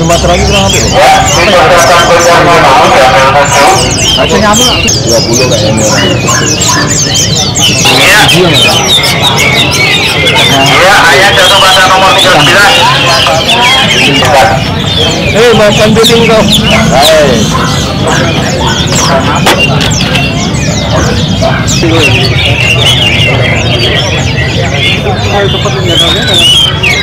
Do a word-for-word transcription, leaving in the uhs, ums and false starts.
Sumatera ini kurang lebih ya, dua puluh